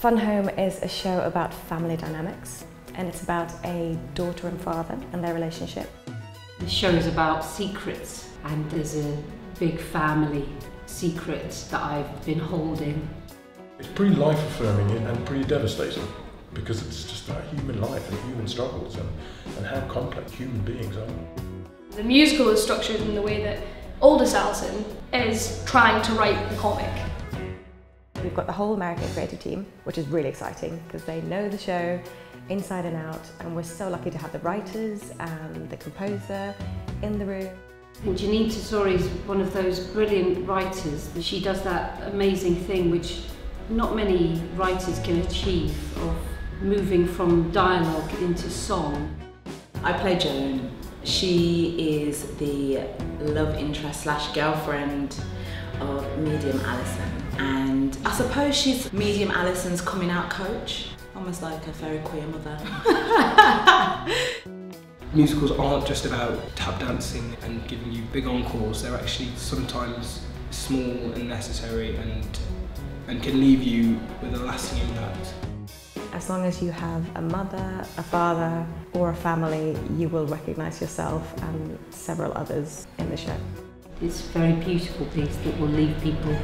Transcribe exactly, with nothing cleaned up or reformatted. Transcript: Fun Home is a show about family dynamics, and it's about a daughter and father and their relationship. The show is about secrets, and there's a big family secret that I've been holding. It's pretty life-affirming and pretty devastating, because it's just about human life and human struggles and, and how complex human beings are. The musical is structured in the way that oldest Alison is trying to write the comic. We've got the whole American creative team, which is really exciting because they know the show inside and out, and we're so lucky to have the writers and the composer in the room. And Jeanine Tesori is one of those brilliant writers. She does that amazing thing which not many writers can achieve, of moving from dialogue into song. I play Joan. She is the love interest slash girlfriend of medium Alison. And I suppose she's medium Alison's coming out coach. Almost like a fairy queer mother. Musicals aren't just about tap dancing and giving you big encores. They're actually sometimes small and necessary and, and can leave you with a lasting impact. As long as you have a mother, a father or a family, you will recognise yourself and several others in the show. It's a very beautiful piece that will leave people